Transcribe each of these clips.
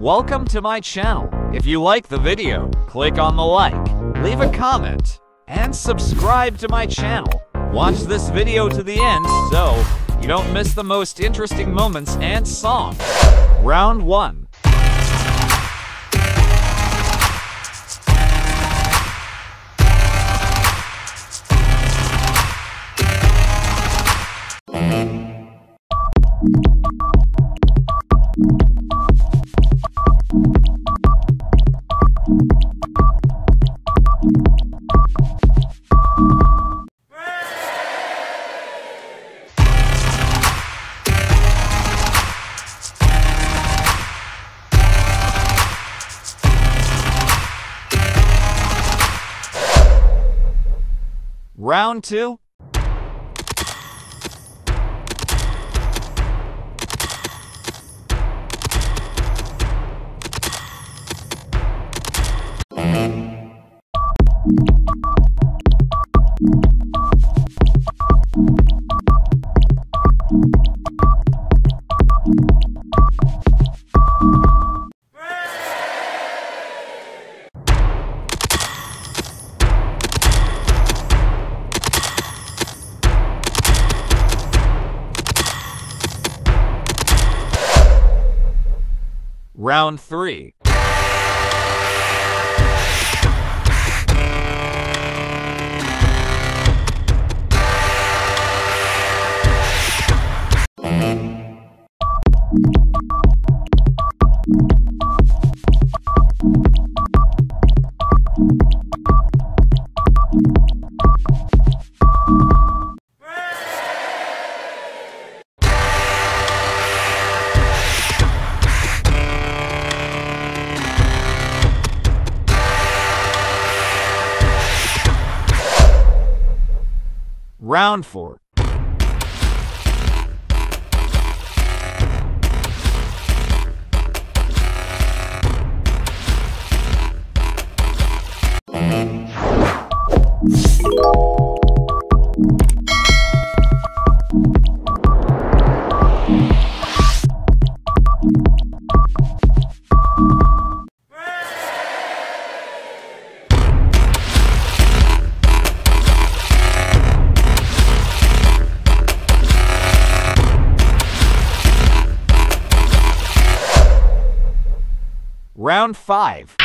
Welcome to my channel. If you like the video, click on the like, leave a comment, and subscribe to my channel. Watch this video to the end so you don't miss the most interesting moments and songs. Round 1. Round 2. Round 3. Round 4. Round 5.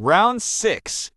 Round 6.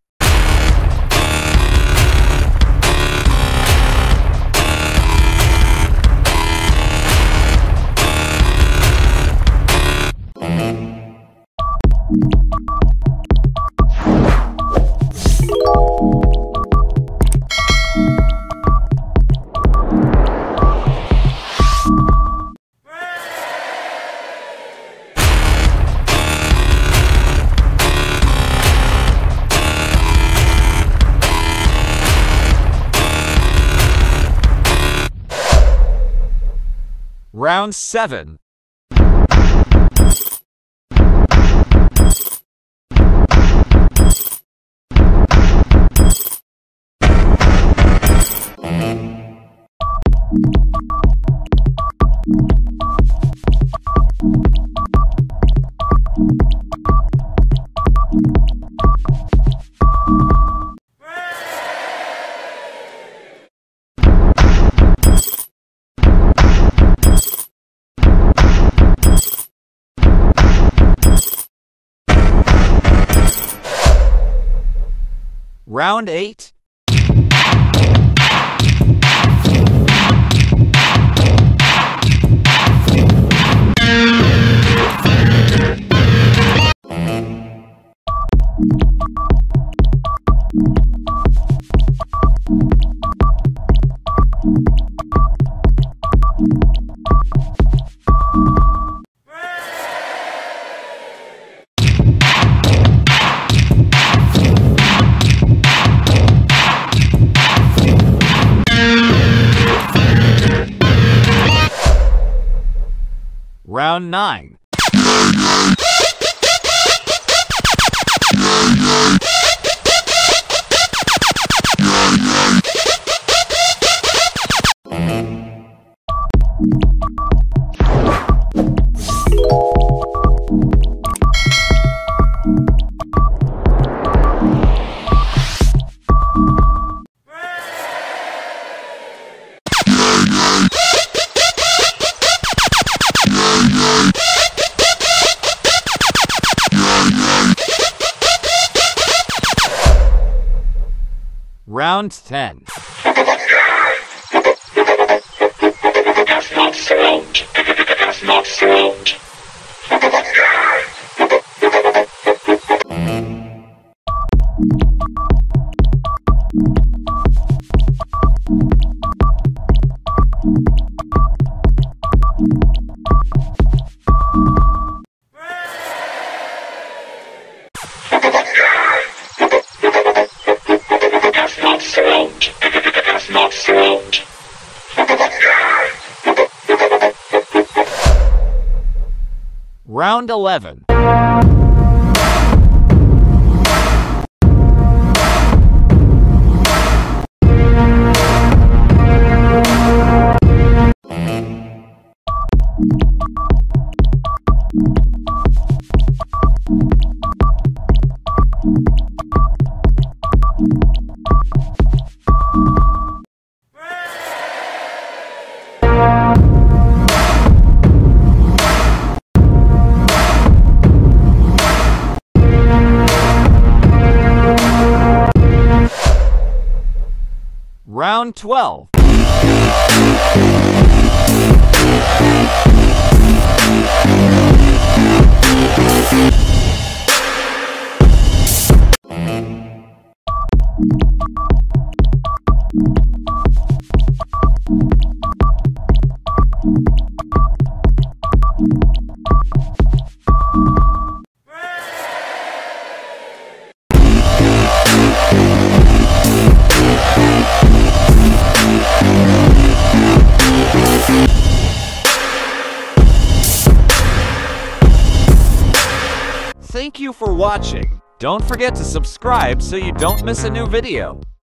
Round 7. Round 8. round 9. Round 10. Have not failed. Have not failed. Round 11. Round 12. Thank you for watching. Don't forget to subscribe so you don't miss a new video.